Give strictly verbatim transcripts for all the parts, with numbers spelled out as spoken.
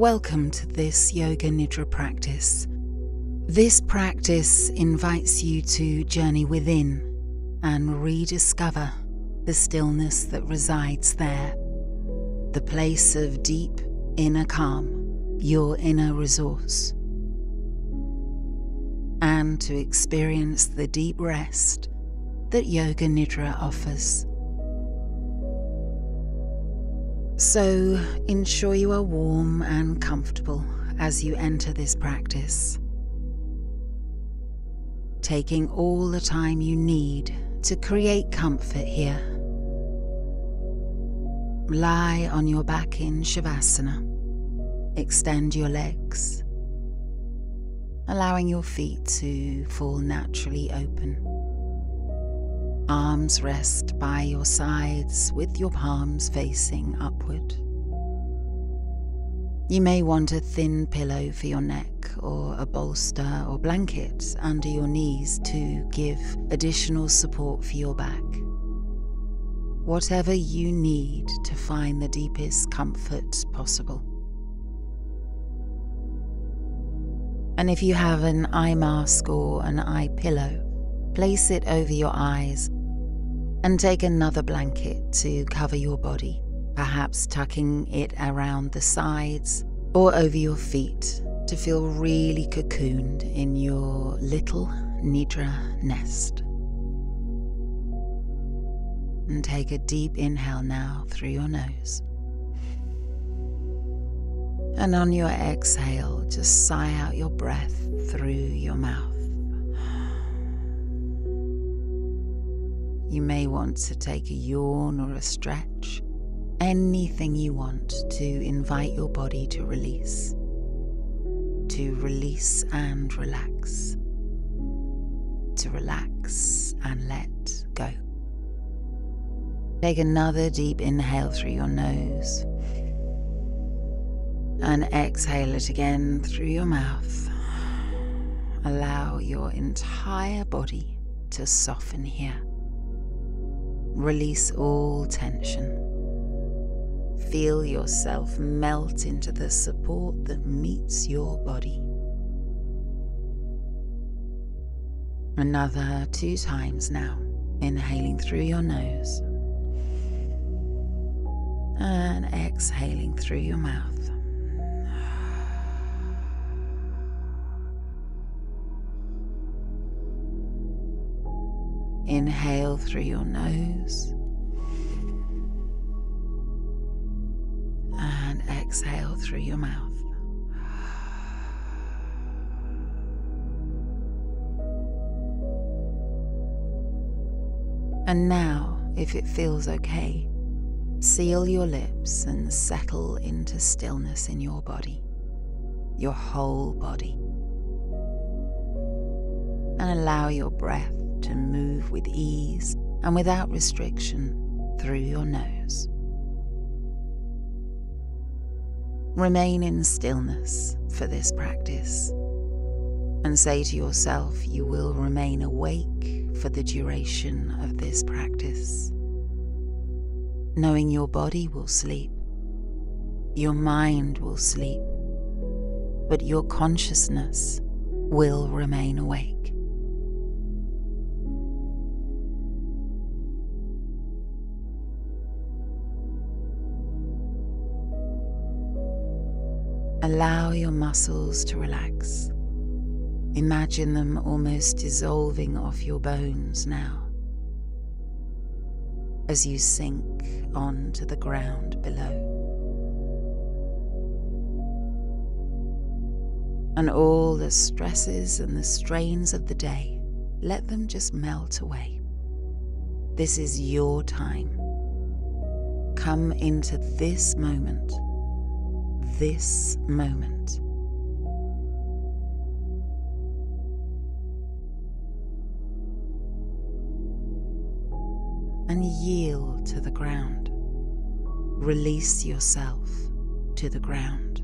Welcome to this Yoga Nidra practice. This practice invites you to journey within and rediscover the stillness that resides there, the place of deep inner calm, your inner resource, and to experience the deep rest that Yoga Nidra offers. So ensure you are warm and comfortable as you enter this practice, taking all the time you need to create comfort here. Lie on your back in Shavasana. Extend your legs, allowing your feet to fall naturally open. Arms rest by your sides with your palms facing upward. You may want a thin pillow for your neck or a bolster or blanket under your knees to give additional support for your back. Whatever you need to find the deepest comfort possible. And if you have an eye mask or an eye pillow, place it over your eyes and take another blanket to cover your body, perhaps tucking it around the sides or over your feet to feel really cocooned in your little Nidra nest. And take a deep inhale now through your nose. And on your exhale, just sigh out your breath through your mouth. You may want to take a yawn or a stretch, anything you want to invite your body to release, to release and relax, to relax and let go. Take another deep inhale through your nose and exhale it again through your mouth. Allow your entire body to soften here. Release all tension. Feel yourself melt into the support that meets your body. Another two times now, inhaling through your nose and exhaling through your mouth. Inhale through your nose and exhale through your mouth. And now, if it feels okay, seal your lips and settle into stillness in your body, your whole body. And allow your breath to move with ease and without restriction through your nose. Remain in stillness for this practice and say to yourself you will remain awake for the duration of this practice, knowing your body will sleep, your mind will sleep, but your consciousness will remain awake. Allow your muscles to relax. Imagine them almost dissolving off your bones now, as you sink onto the ground below. And all the stresses and the strains of the day, let them just melt away. This is your time. Come into this moment. This moment. And yield to the ground. Release yourself to the ground.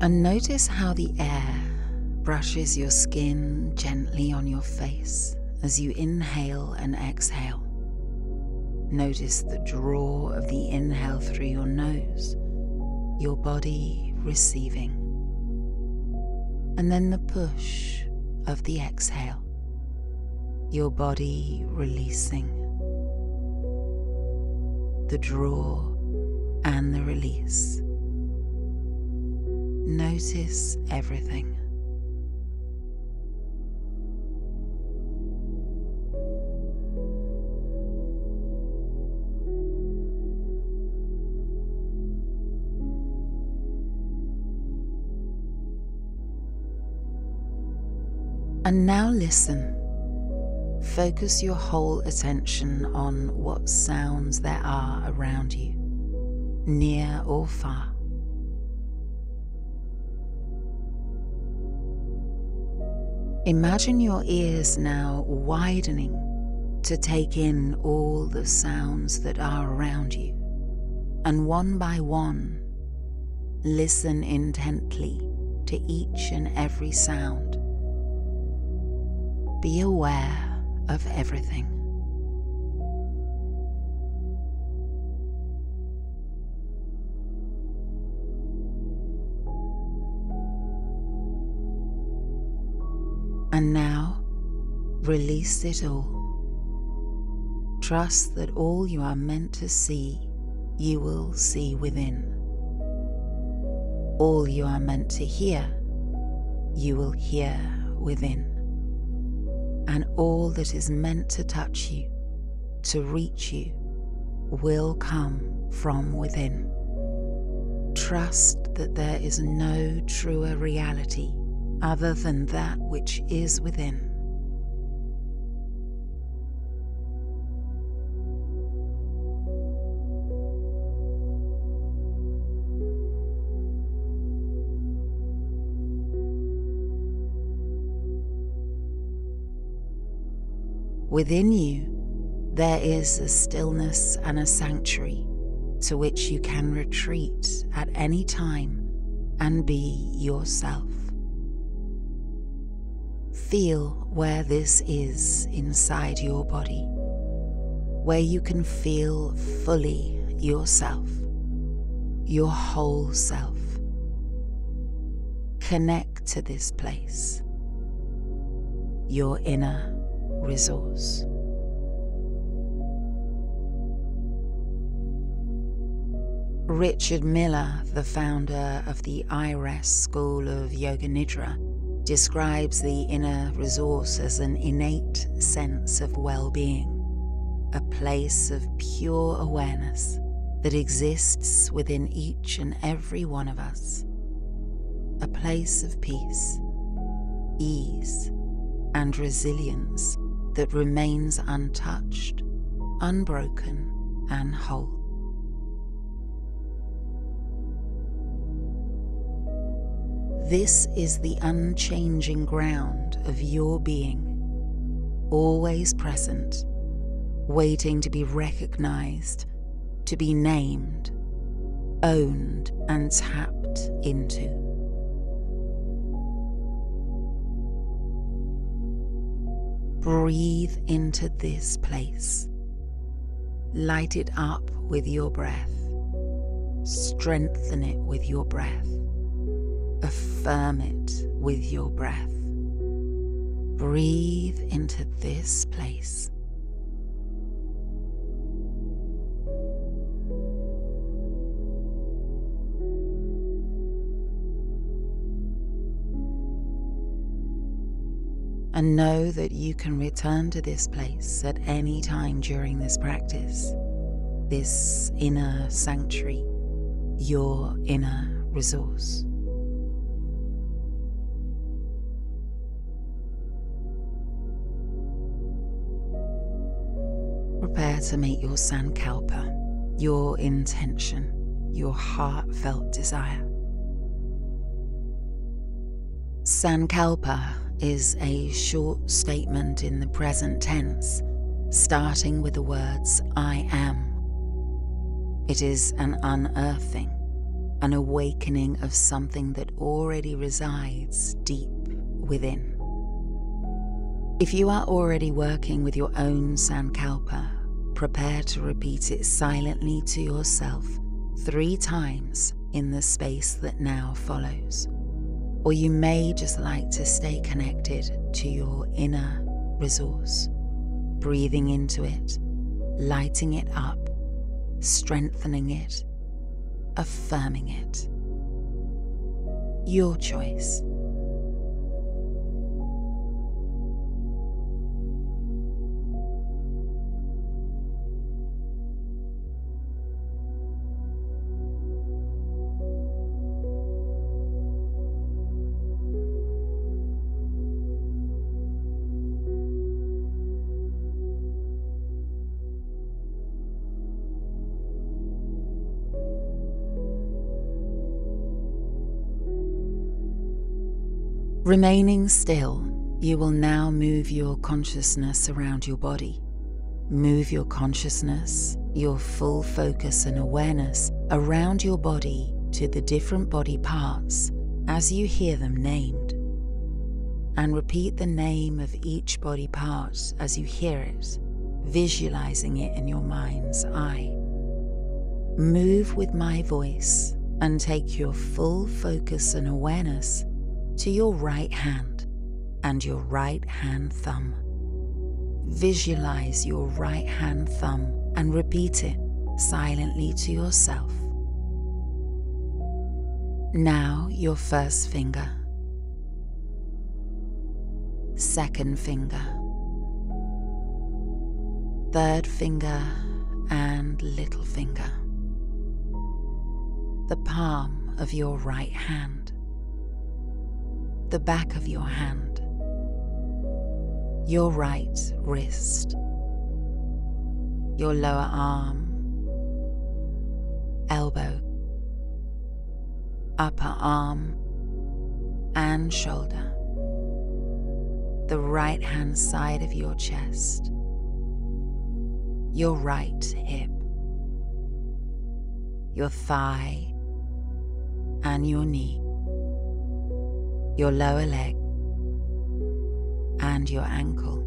And notice how the air brushes your skin gently on your face as you inhale and exhale. Notice the draw of the inhale through your nose, your body receiving, and then the push of the exhale, your body releasing. The draw and the release. Notice everything. And now listen. Focus your whole attention on what sounds there are around you, near or far. Imagine your ears now widening to take in all the sounds that are around you, and one by one, listen intently to each and every sound. Be aware of everything. And now, release it all. Trust that all you are meant to see, you will see within. All you are meant to hear, you will hear within. And all that is meant to touch you, to reach you, will come from within. Trust that there is no truer reality other than that which is within. Within you, there is a stillness and a sanctuary to which you can retreat at any time and be yourself. Feel where this is inside your body, where you can feel fully yourself, your whole self. Connect to this place, your inner resource. Richard Miller, the founder of the I-Rest School of Yoga Nidra, describes the inner resource as an innate sense of well-being, a place of pure awareness that exists within each and every one of us, a place of peace, ease, and resilience that remains untouched, unbroken, and whole. This is the unchanging ground of your being, always present, waiting to be recognized, to be named, owned, and tapped into. Breathe into this place. Light it up with your breath. Strengthen it with your breath. Affirm it with your breath. Breathe into this place. And know that you can return to this place at any time during this practice, this inner sanctuary, your inner resource. Prepare to make your Sankalpa, your intention, your heartfelt desire. Sankalpa is a short statement in the present tense, starting with the words I am. It is an unearthing, an awakening of something that already resides deep within. If you are already working with your own Sankalpa, prepare to repeat it silently to yourself three times in the space that now follows. Or you may just like to stay connected to your inner resource, breathing into it, lighting it up, strengthening it, affirming it. Your choice. Remaining still, you will now move your consciousness around your body. Move your consciousness, your full focus and awareness around your body to the different body parts as you hear them named. And repeat the name of each body part as you hear it, visualizing it in your mind's eye. Move with my voice and take your full focus and awareness to your right hand and your right hand thumb. Visualize your right hand thumb and repeat it silently to yourself. Now your first finger, second finger, third finger and little finger, the palm of your right hand, the back of your hand, your right wrist, your lower arm, elbow, upper arm and shoulder, the right hand side of your chest, your right hip, your thigh and your knee, your lower leg and your ankle,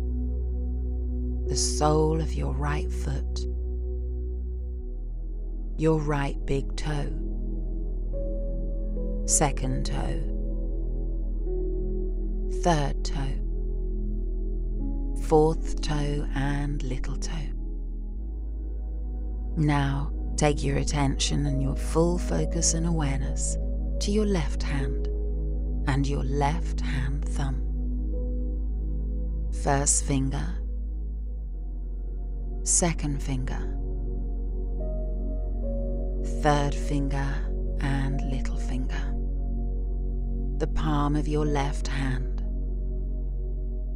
the sole of your right foot, your right big toe, second toe, third toe, fourth toe and little toe. Now take your attention and your full focus and awareness to your left hand and your left hand thumb. First finger, second finger, third finger and little finger, the palm of your left hand,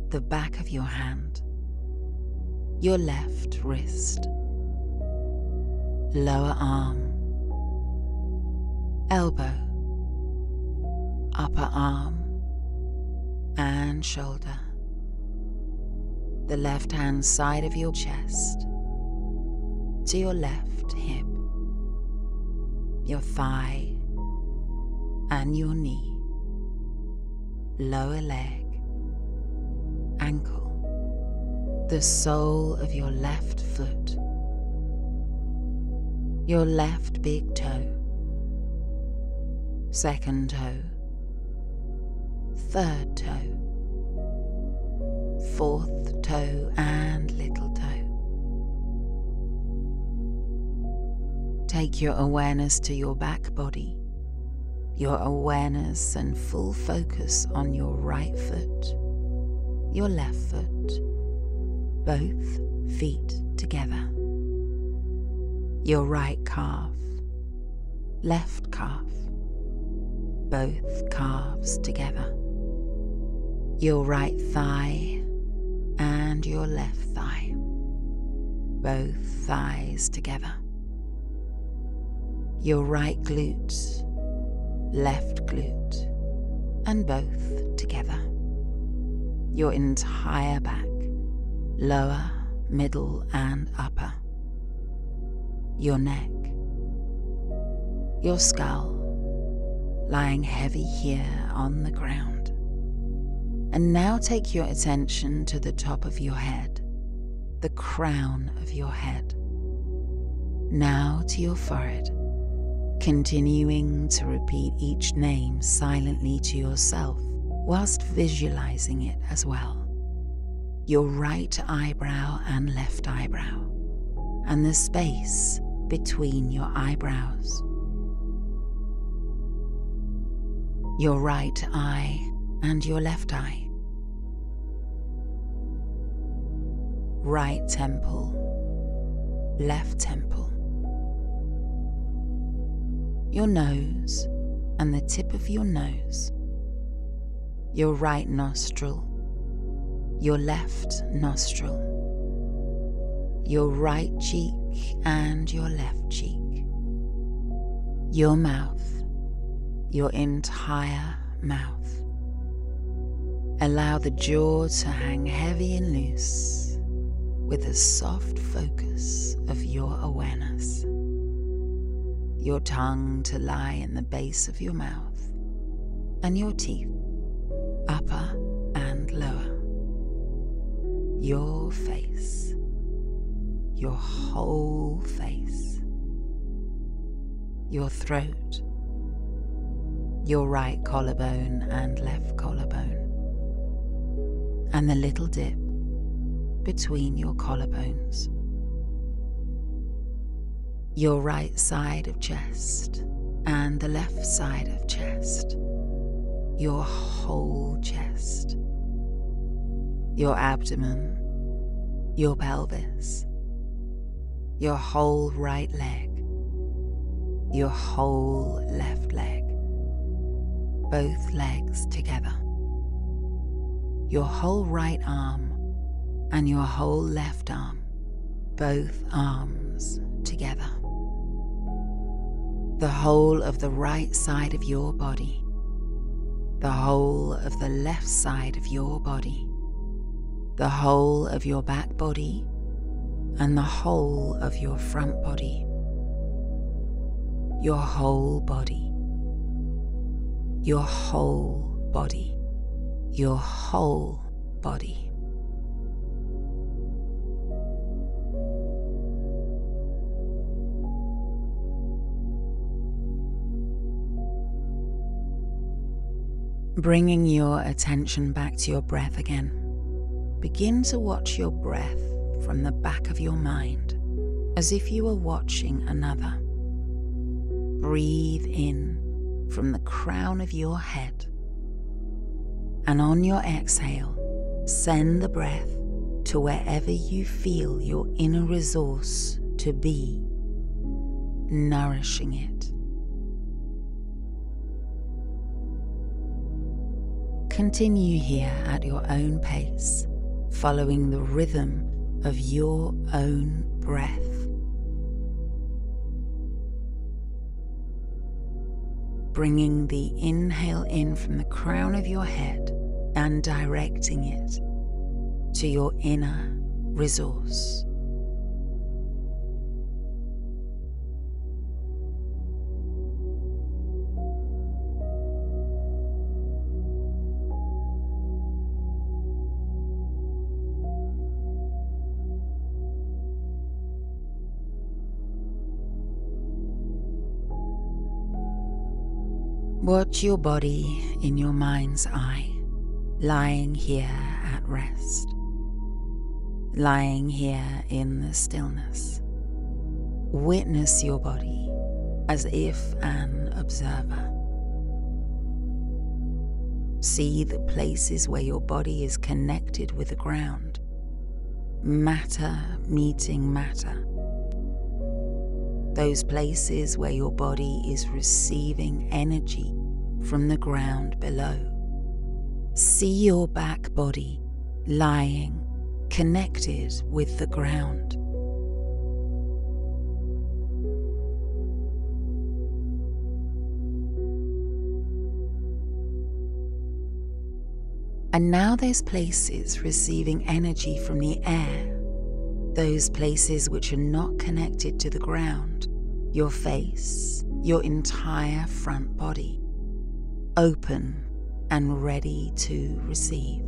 the back of your hand, your left wrist, lower arm, elbow, upper arm and shoulder, the left hand side of your chest to your left hip, your thigh and your knee, lower leg, ankle, the sole of your left foot, your left big toe, second toe, third toe, fourth toe and little toe. Take your awareness to your back body, your awareness and full focus on your right foot, your left foot, both feet together, your right calf, left calf, both calves together, your right thigh and your left thigh, both thighs together, your right glute, left glute and both together, your entire back, lower, middle and upper, your neck, your skull lying heavy here on the ground, And now take your attention to the top of your head, the crown of your head. Now to your forehead, continuing to repeat each name silently to yourself, whilst visualizing it as well. Your right eyebrow and left eyebrow, and the space between your eyebrows. Your right eye and your left eye. Right temple, left temple. Your nose and the tip of your nose. Your right nostril, your left nostril. Your right cheek and your left cheek. Your mouth, your entire mouth. Allow the jaw to hang heavy and loose with a soft focus of your awareness. Your tongue to lie in the base of your mouth, and your teeth, upper and lower. Your face, your whole face. Your throat, your right collarbone and left collarbone, and the little dip between your collarbones. Your right side of chest and the left side of chest. Your whole chest. Your abdomen, your pelvis, your whole right leg, your whole left leg, both legs together, your whole right arm and your whole left arm, both arms together, the whole of the right side of your body, the whole of the left side of your body, the whole of your back body, and the whole of your front body, your whole body, your whole body, your whole body. Bringing your attention back to your breath again. Begin to watch your breath from the back of your mind, as if you were watching another. Breathe in from the crown of your head, and on your exhale, send the breath to wherever you feel your inner resource to be, nourishing it. Continue here at your own pace, following the rhythm of your own breath. Bringing the inhale in from the crown of your head and directing it to your inner resource. Watch your body in your mind's eye, lying here at rest, lying here in the stillness. Witness your body as if an observer. See the places where your body is connected with the ground, matter meeting matter. Those places where your body is receiving energy from the ground below. See your back body lying connected with the ground. And now those places receiving energy from the air, those places which are not connected to the ground, your face, your entire front body, open and ready to receive.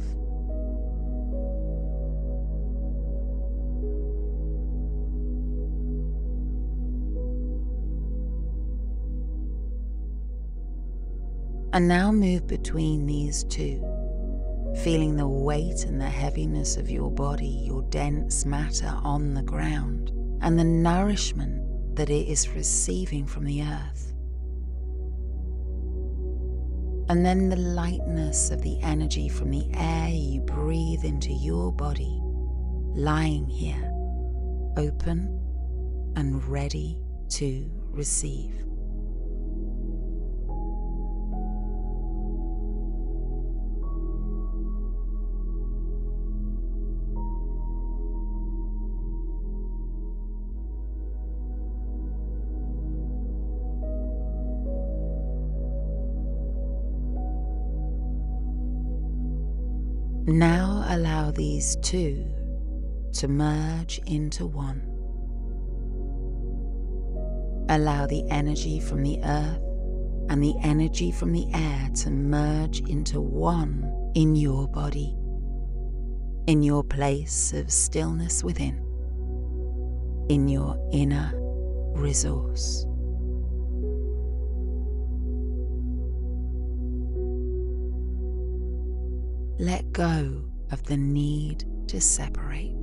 And now move between these two, feeling the weight and the heaviness of your body, your dense matter on the ground, and the nourishment that it is receiving from the earth. And then the lightness of the energy from the air you breathe into your body, lying here, open and ready to receive. Now allow these two to merge into one. Allow the energy from the earth and the energy from the air to merge into one in your body, in your place of stillness within, in your inner resource. Let go of the need to separate.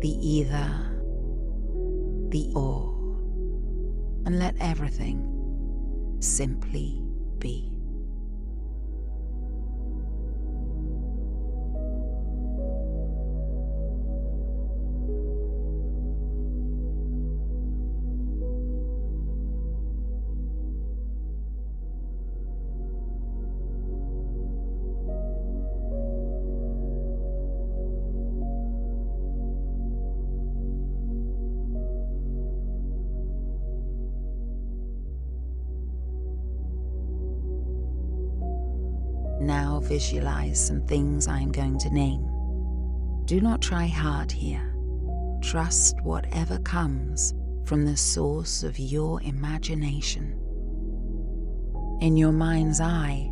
The either, the or, and let everything simply be. Now visualize some things I am going to name. Do not try hard here. Trust whatever comes from the source of your imagination. In your mind's eye,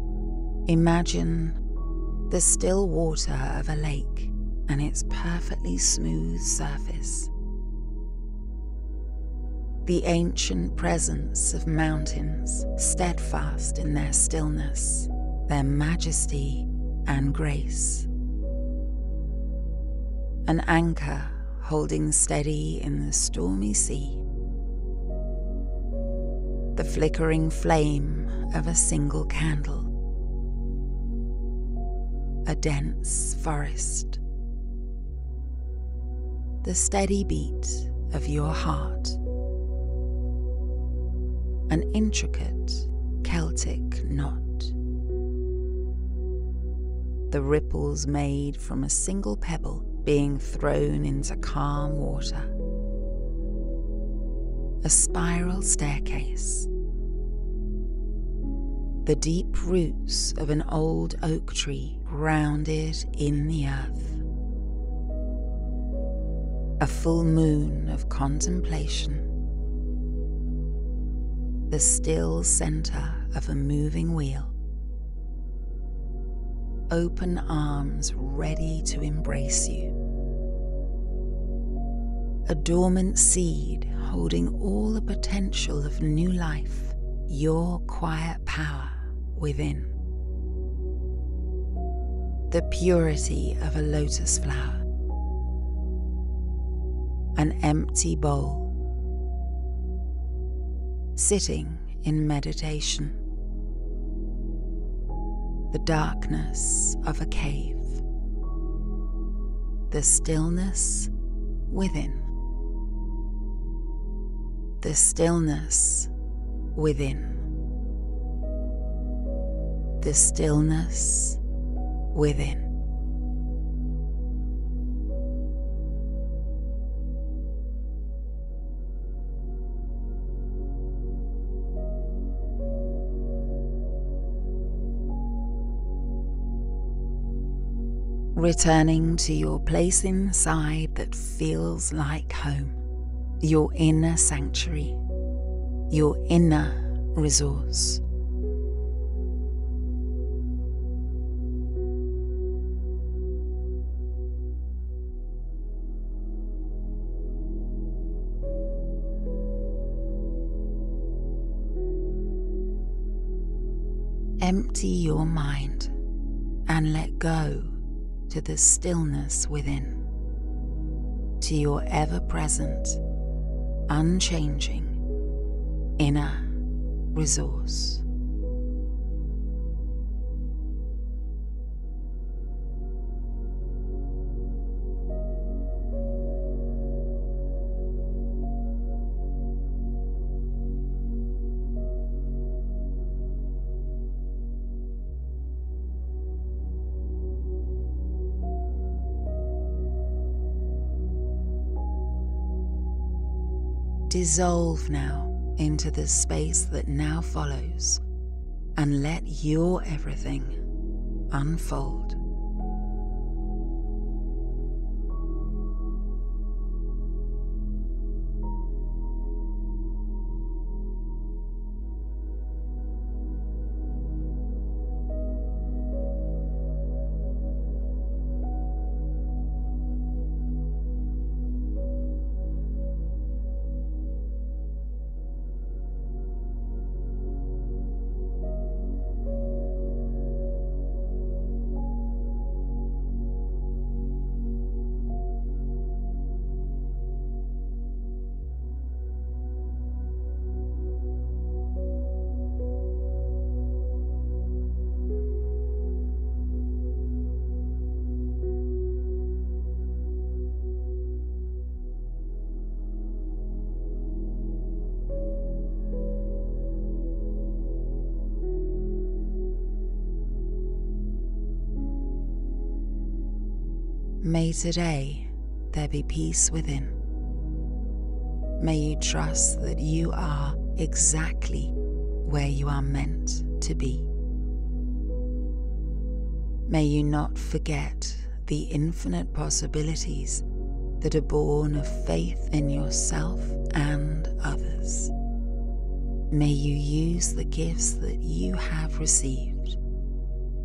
imagine the still water of a lake and its perfectly smooth surface. The ancient presence of mountains, steadfast in their stillness, their majesty and grace. An anchor holding steady in the stormy sea. The flickering flame of a single candle. A dense forest. The steady beat of your heart. An intricate Celtic knot. The ripples made from a single pebble being thrown into calm water. A spiral staircase. The deep roots of an old oak tree grounded in the earth. A full moon of contemplation. The still center of a moving wheel. Open arms ready to embrace you. A dormant seed holding all the potential of new life, your quiet power within. The purity of a lotus flower. An empty bowl. Sitting in meditation. The darkness of a cave, the stillness within, the stillness within, the stillness within. Returning to your place inside that feels like home, your inner sanctuary, your inner resource, Empty your mind and let go to the stillness within, to your ever-present, unchanging inner resource. Dissolve now into the space that now follows and let your everything unfold. May today there be peace within. May you trust that you are exactly where you are meant to be. May you not forget the infinite possibilities that are born of faith in yourself and others. May you use the gifts that you have received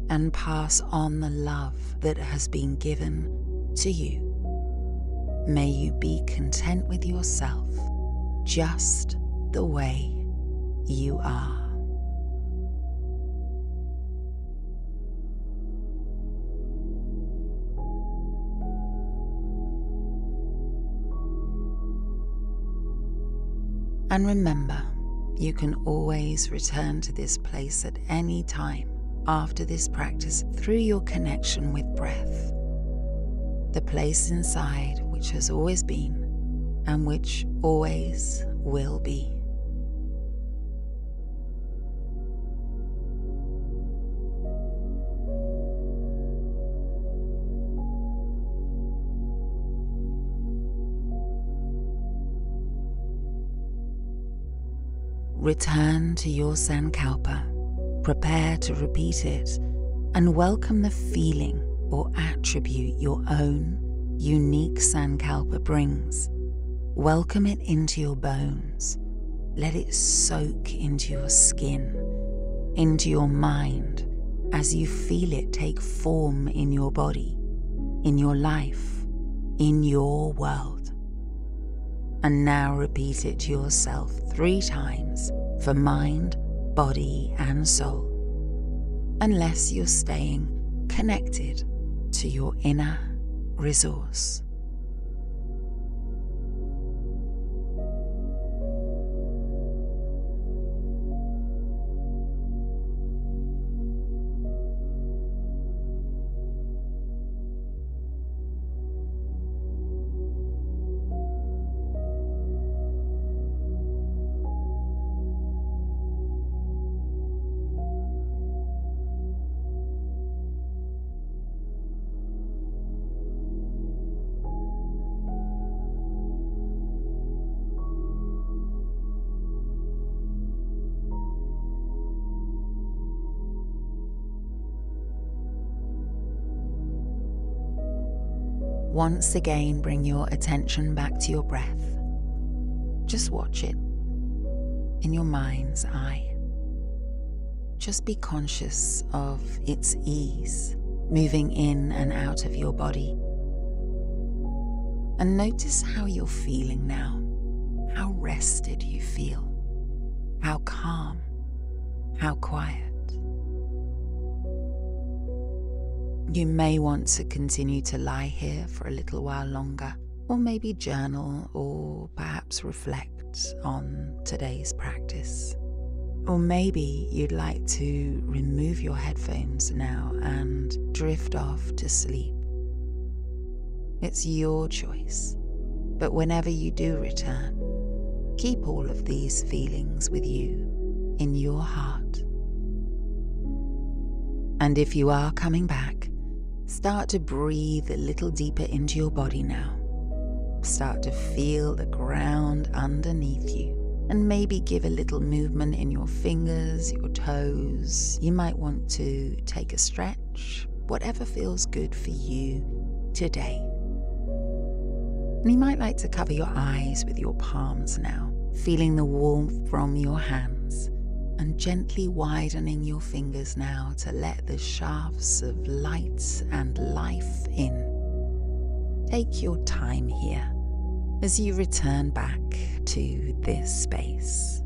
and pass on the love that has been given to you. May you be content with yourself just the way you are. And remember, you can always return to this place at any time after this practice through your connection with breath. The place inside which has always been and which always will be. Return to your Sankalpa, prepare to repeat it, and welcome the feeling or attribute your own unique Sankalpa brings. Welcome it into your bones. Let it soak into your skin, into your mind, as you feel it take form in your body, in your life, in your world. And now repeat it to yourself three times for mind, body, and soul, unless you're staying connected to your inner resource. Once again, bring your attention back to your breath. Just watch it in your mind's eye. Just be conscious of its ease, moving in and out of your body. And notice how you're feeling now, how rested you feel, how calm, how quiet. You may want to continue to lie here for a little while longer, or maybe journal or perhaps reflect on today's practice. Or maybe you'd like to remove your headphones now and drift off to sleep. It's your choice, but whenever you do return, keep all of these feelings with you in your heart. And if you are coming back, start to breathe a little deeper into your body now. Start to feel the ground underneath you, and maybe give a little movement in your fingers, your toes. You might want to take a stretch, whatever feels good for you today. And you might like to cover your eyes with your palms now, feeling the warmth from your hands, and gently widening your fingers now to let the shafts of light and life in. Take your time here as you return back to this space,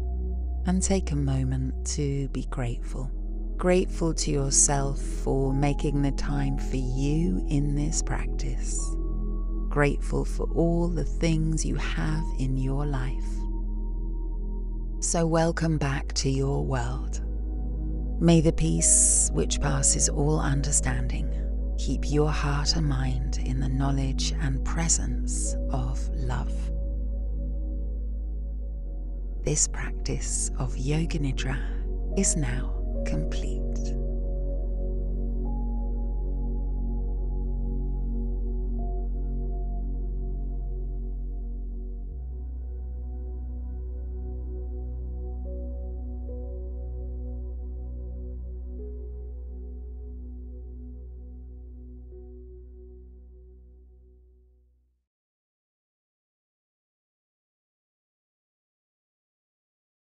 and take a moment to be grateful. Grateful to yourself for making the time for you in this practice. Grateful for all the things you have in your life. So welcome back to your world. May the peace which passes all understanding keep your heart and mind in the knowledge and presence of love. This practice of Yoga Nidra is now complete.